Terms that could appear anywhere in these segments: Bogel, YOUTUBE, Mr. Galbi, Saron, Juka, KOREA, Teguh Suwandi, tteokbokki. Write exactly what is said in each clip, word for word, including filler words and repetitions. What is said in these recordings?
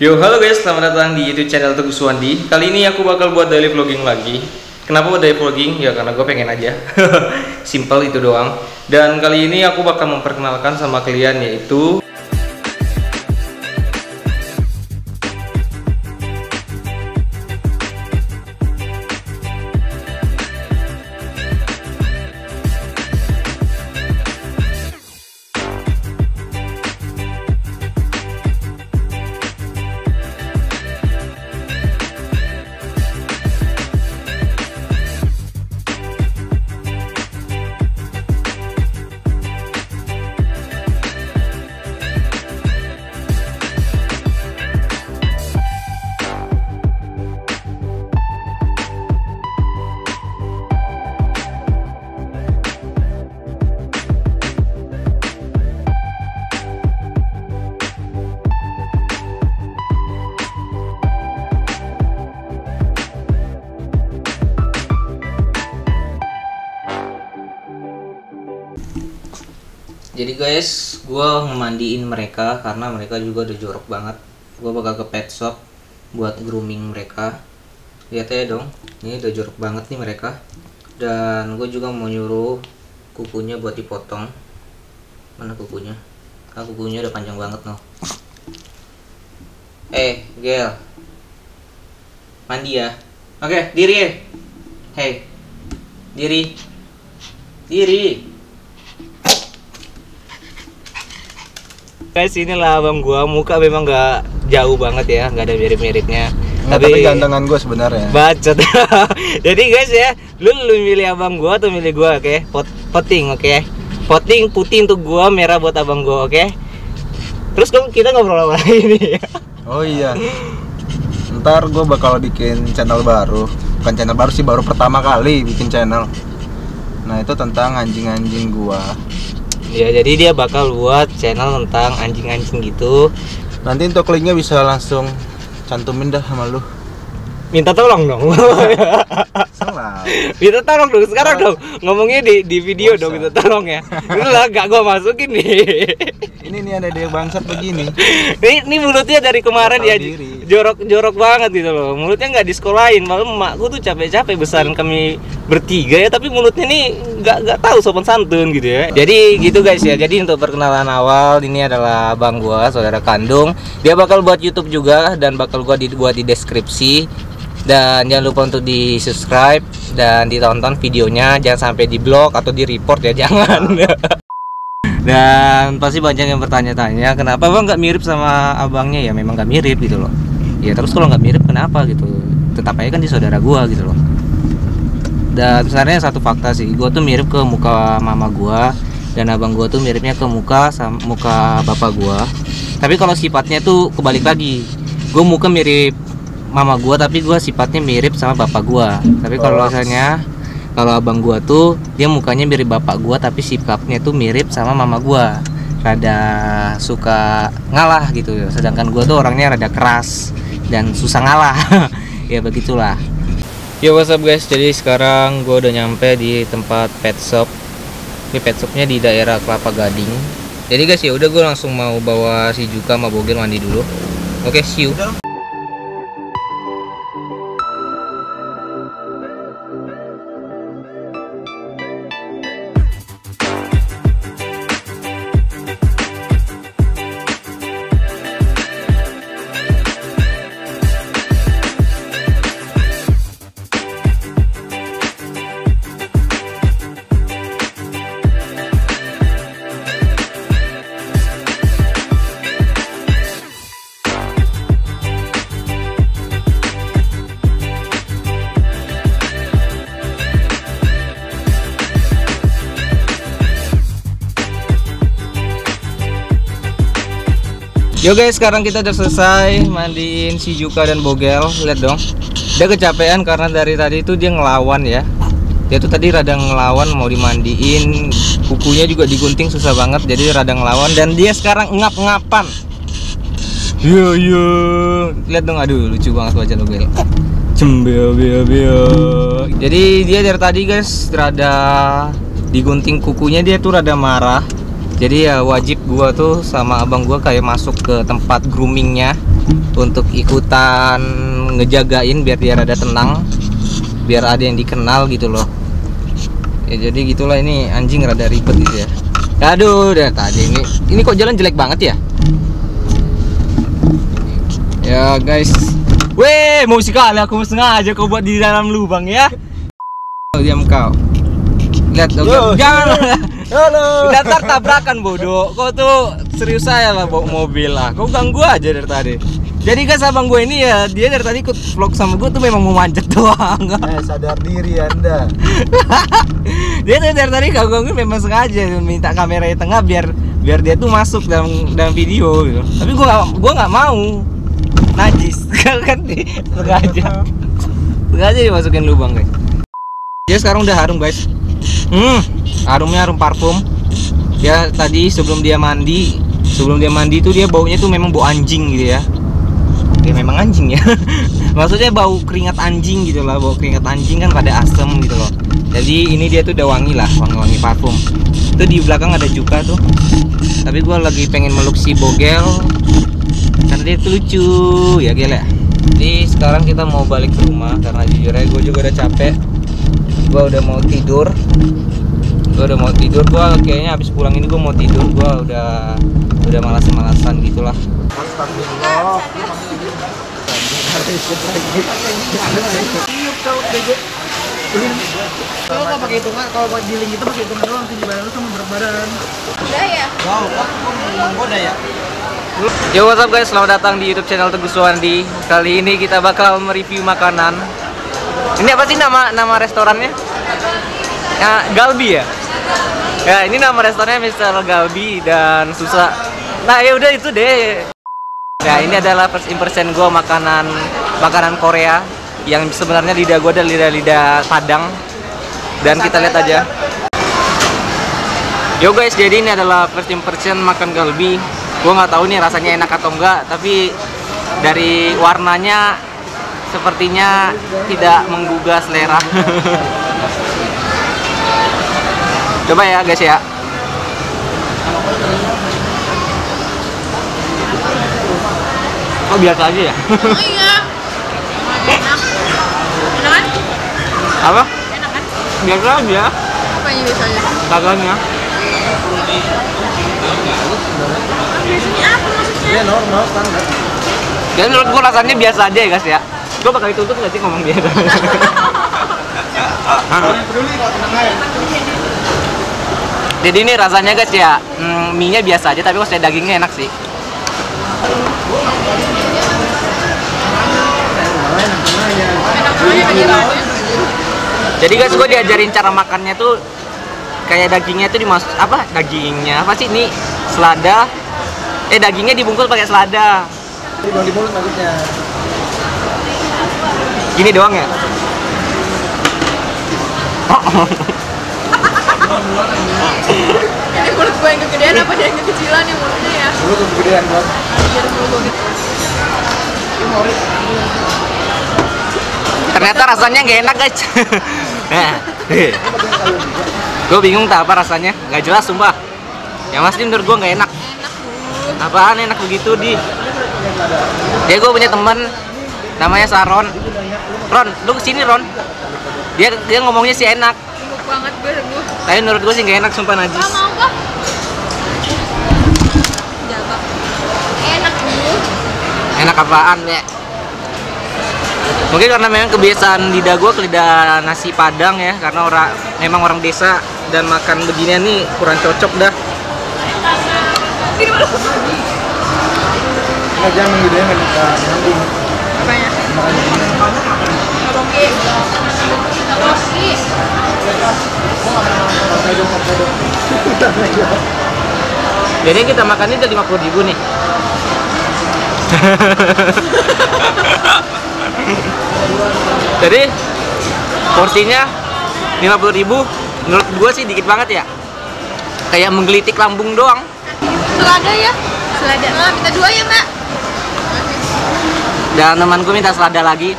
Yo, halo guys, selamat datang di YouTube channel Teguh Suwandi. Kali ini aku bakal buat daily vlogging lagi. Kenapa buat daily vlogging? Ya karena gue pengen aja. Simple itu doang. Dan kali ini aku bakal memperkenalkan sama kalian yaitu Jadi guys, gue memandiin mereka karena mereka juga udah jorok banget. Gue bakal ke pet shop buat grooming mereka. Lihat aja dong, ini udah jorok banget nih mereka. Dan gue juga mau nyuruh kukunya buat dipotong. Mana kukunya? Ah, kukunya udah panjang banget noh. Eh, Gel, mandi ya. Oke, diri ya. Hei, diri, diri. Guys, inilah abang gua, muka memang gak jauh banget ya, gak ada mirip-miripnya. Tapi, tapi gantengan gua sebenarnya. Bacot. Jadi guys ya, lu, lu milih abang gua atau milih gua, oke? Okay? Pot, poting, oke? Okay? Poting putih untuk gua, merah buat abang gua, oke? Okay? Terus kamu kita ngobrol apa lagi nih? Oh iya. Ntar gua bakal bikin channel baru. Bukan channel baru sih, baru pertama kali bikin channel. Nah itu tentang anjing-anjing gua. Ya, jadi dia bakal buat channel tentang anjing-anjing gitu. Nanti untuk linknya bisa langsung cantumin dah sama lu. Minta tolong dong. Salah. Minta tolong dong sekarang dong. Ngomongnya di di video Masa. Dong minta tolong ya. Lu lah gak gua masukin nih. Ini nih ada dia bangsat begini. Ini, ini mulutnya dari kemarin ya jorok-jorok banget gitu loh. Mulutnya nggak disekolahin. Malah emakku tuh capek-capek besaran kami bertiga ya, tapi mulutnya nih nggak nggak tahu sopan santun gitu ya. Jadi gitu guys ya. Jadi untuk perkenalan awal ini adalah abang gua, saudara kandung. Dia bakal buat YouTube juga dan bakal gua dibuat di deskripsi. Dan jangan lupa untuk di subscribe dan ditonton videonya, jangan sampai di blog atau di report ya, jangan. Dan pasti banyak yang bertanya-tanya kenapa bang nggak mirip sama abangnya. Ya memang nggak mirip gitu loh ya, terus kalau nggak mirip kenapa gitu, tetap aja kan di saudara gua gitu loh. Dan sebenarnya satu fakta sih, gua tuh mirip ke muka mama gua dan abang gua tuh miripnya ke muka sama muka bapak gua, tapi kalau sifatnya tuh kebalik lagi. Gua muka mirip mama gua tapi gua sifatnya mirip sama bapak gua. Tapi kalau misalnya kalau abang gua tuh dia mukanya mirip bapak gua tapi sifatnya tuh mirip sama mama gua. Rada suka ngalah gitu. Sedangkan gua tuh orangnya rada keras dan susah ngalah. Ya begitulah. Yo, what's up guys? Jadi sekarang gua udah nyampe di tempat pet shop. Ini pet shopnya di daerah Kelapa Gading. Jadi guys ya udah gua langsung mau bawa si Juka sama Bogel mandi dulu. Oke, okay, see you. Yo guys, sekarang kita udah selesai mandiin si Juka dan Bogel. Lihat dong, dia kecapean karena dari tadi itu dia ngelawan ya. Dia tuh tadi rada ngelawan mau dimandiin, kukunya juga digunting susah banget, jadi rada ngelawan dan dia sekarang ngap-ngapan. Yo yo, lihat dong, aduh lucu banget wajah Bogel. Cembel bel bel. Jadi dia dari tadi guys rada digunting kukunya, dia tuh rada marah. Jadi ya wajib gua tuh sama abang gua kayak masuk ke tempat groomingnya untuk ikutan ngejagain biar dia rada tenang, biar ada yang dikenal gitu loh. Ya jadi gitulah, ini anjing rada ribet gitu ya. Aduh, dari tadi ini ini kok jalan jelek banget ya. Ya guys, weh mau sekali aku sengaja kau buat di dalam lubang ya. Diam kau. Lihat dong, yo, jangan. Halo. Datar tabrakan bodoh. Kau tuh serius saya lah bawa mobil lah. Kau ganggu aja dari tadi. Jadi guys, abang gue ini ya, dia dari tadi ikut vlog sama gue tuh memang mau manjat doang. Eh, sadar diri Anda. Dia tuh dari tadi gangguin memang sengaja, minta kamera di tengah biar biar dia tuh masuk dalam dalam video gitu. Tapi gue gue nggak mau najis kan sengaja. Sengaja dimasukin lubang guys. Dia sekarang udah harum guys. Hmm, harumnya harum parfum. Ya tadi sebelum dia mandi, sebelum dia mandi itu dia baunya tuh memang bau anjing gitu ya. Ya memang anjing ya. Maksudnya bau keringat anjing gitu lah, bau keringat anjing kan pada asem gitu loh. Jadi ini dia tuh udah wangi lah, wangi-wangi parfum. Itu di belakang ada juga tuh. Tapi gua lagi pengen meluk si bogel karena dia tuh lucu ya gila. Jadi sekarang kita mau balik ke rumah karena jujur aja gue juga udah capek. Gua udah mau tidur. Gue udah mau tidur, gue kayaknya habis pulang ini gue mau tidur, gue udah udah malas-malasan gitulah. Kalau nggak pakai hitungan, kalau buat dealing itu pakai hitungan doang, tinggi badan lu sama berat badan. Udah ya? Wow, kok gue udah ya? Yo, what's up guys, selamat datang di YouTube channel Teguh Suwandi. Kali ini kita bakal mereview makanan. Ini apa sih nama nama restorannya? Ya, Galbi ya? Ya ini nama restorannya mister Galbi dan susah. Nah ya udah itu deh. Nah ini adalah first impression gue makanan makanan Korea yang sebenarnya lidah gue ada lidah-lidah Padang, dan kita lihat aja. Yo guys, jadi ini adalah first impression makan Galbi. Gue nggak tahu nih rasanya enak atau enggak, tapi dari warnanya sepertinya tidak menggugah selera. Coba ya guys ya. Oh biasa aja ya? Oh iya. Enak. Enak kan? Apa? Enak kan? Biasa aja. Apa yang biasa aja? Rasanya. Biasanya apa maksudnya? Ya normal standar. Jadi menurut gua rasanya biasa aja ya guys ya. Gua bakal dituntut nggak sih ngomong biasa? Jadi ini rasanya guys ya, mm, mie-nya biasa aja tapi kalau saya dagingnya enak sih. Jadi guys, gue diajarin cara makannya tuh kayak dagingnya tuh dimasuk apa? Dagingnya apa sih ini? Selada. Eh dagingnya dibungkus pakai selada. Gini doang ya? Ini mulut gue yang kegedean apa yang kekecilan yang mulutnya ya? Mulut gue kegedean banget. Iya, mulut gue kegedean. Ternyata rasanya nggak enak guys. Nah, gue bingung tak apa rasanya, nggak jelas sumpah. Yang pasti menurut gue nggak enak. Apaan enak begitu di? Dia gue punya teman namanya Saron. Ron, lu kesini Ron. Dia dia ngomongnya sih enak. Banget gue, gue. Tapi menurut gue sih nggak enak sumpah najis. Gak mau kok. Jawab. Enak gue. Enak apaan ya? Mungkin karena memang kebiasaan lidah gue ke lidah nasi Padang ya, karena orang memang orang desa dan makan beginian nih kurang cocok dah. Nggak jangan lidahnya nggak bisa nyambung. Apa ya? Jadi kita makannya udah lima puluh ribu nih. Jadi porsinya lima puluh ribu menurut gua sih dikit banget ya. Kayak menggelitik lambung doang. Selada ya? Selada. Nah, minta dua ya, Mbak. Dan temanku minta selada lagi.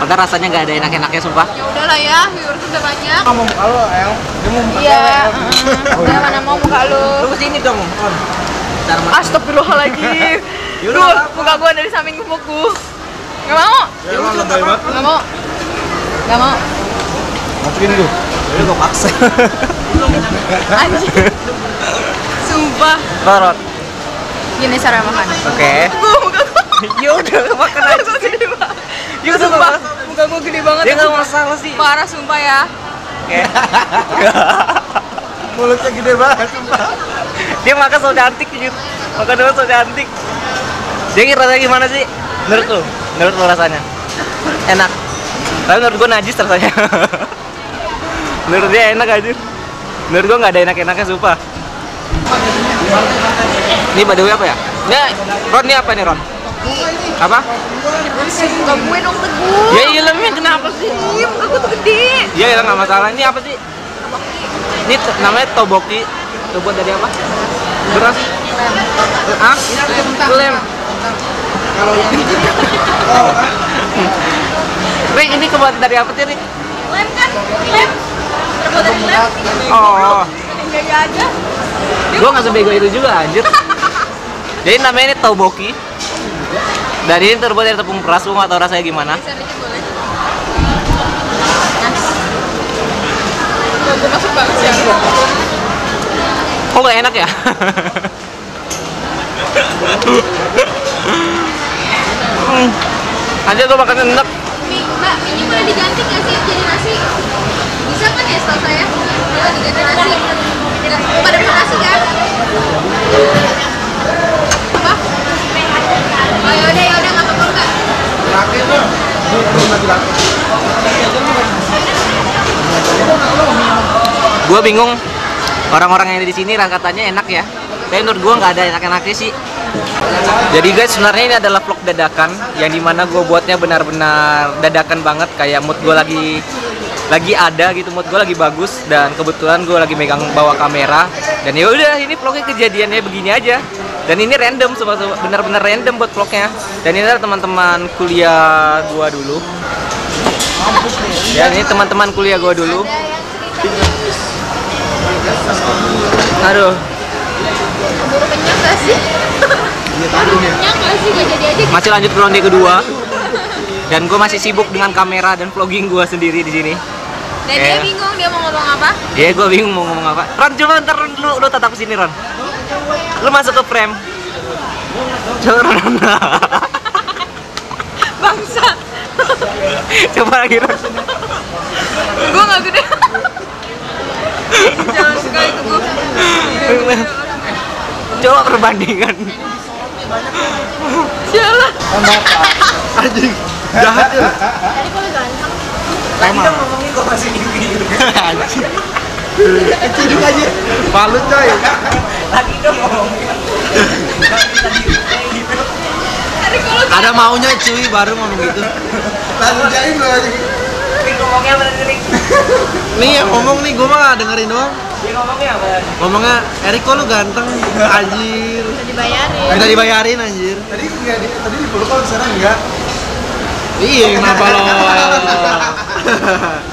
Padahal rasanya nggak ada enak-enaknya sumpah. Ya udahlah ya, viewers udah banyak. Mau muka lo, El. Dia mau muka iya, uh, oh, ya, mana mau muka lo. Lu kesini dong, Om. Astagfirullahaladzim. Tuh, muka gua dari samping kupuku. Gak mau. Ya, lu juga gak mau. Gak mau. Gak mau. Masukin tuh. Jadi gua paksa. Anjir. Sumpah. Rorot. Gini cara makan. Oke. Gua muka gua. Ya udah makan aja sih. Ya sumpah, muka gua gede banget. Dia gak masalah sih. Parah sumpah ya. Oke. Mulutnya gede banget sumpah. Dia makan so cantik gitu. Makan doang so cantik. Dia kira-kira gimana sih? Menurut lu? Menurut lu rasanya? Enak. Tapi menurut gua najis rasanya. Menurut dia enak aja. Menurut gua nggak ada enak-enaknya sumpah. Ini badawi apa ya? Nah, Ron ini apa nih Ron? Apa? Muka gue dong Teguh. Ya iyalah, kenapa sih? Muka gue tuh gede. Ya iyalah nggak masalah. Ini apa sih? Ini namanya tteokbokki. Terbuat dari apa? Beras. Ah? Lem. Kalau yang ini. Rik, ini kebuat dari apa sih Rik? Lem kan? Lem. Terbuat dari lem. Oh. Gaya aja. Gue nggak sebego itu juga anjir. Jadi namanya ini tteokbokki. Dari ini terbuat dari tepung beras, gue nggak tahu rasanya gimana. Masuk banget sih. Kok gak enak ya? Anjir tuh makannya enak. Mie, mbak, ini boleh diganti gak sih jadi nasi? Bisa kan ya setahu saya? Boleh diganti nasi. Pada makan nasi kan? Apa? Oh yaudah, yaudah gak apa-apa enggak? Laki tuh. Gue bingung orang-orang yang ada di sini katanya enak ya, tapi menurut gue nggak ada enak-enaknya sih. Jadi guys, sebenarnya ini adalah vlog dadakan yang dimana gue buatnya benar-benar dadakan banget, kayak mood gue lagi lagi ada gitu, mood gue lagi bagus dan kebetulan gue lagi megang bawa kamera dan ya udah ini vlognya kejadiannya begini aja. Dan ini random, benar-benar random buat vlognya. Dan ini adalah teman-teman kuliah gue dulu. Ya ini teman-teman kuliah gue dulu. Aduh. Buru kenyang gak sih? Buru kenyang gak sih? Gak jadi aja. Masih lanjut ke ronde kedua. Dan gue masih sibuk dengan kamera dan vlogging gue sendiri di sini. Dan dia bingung dia mau ngomong apa? Iya, gue bingung mau ngomong apa. Ron, coba ntar lu lu tatap kesini Ron. Lu masuk ke frame. Coba Ron. Bangsa. Coba lagi Ron. Gue gak gede. Jangan suka itu gue. Coba perbandingan. Sialah. Anjing. Jahat ya. Tadi kok lu ganteng. Tadi udah ngomongin kok masih gini-gini. Anjing. Ciduk aja. Malu coy. Tadi udah ngomongin. Ada maunya cuy baru ngomong gitu. Lalu jadi lu aja gitu. Ngomongnya bener Erik. Nih yang ngomong nih, gue mah dengerin doang. Dia ngomongnya apa? Ngomongnya, Erik kok lu ganteng, anjir. Bisa dibayarin. Bisa dibayarin anjir. Tadi enggak, tadi dipeluk kalau sekarang enggak. Iya, kenapa lo?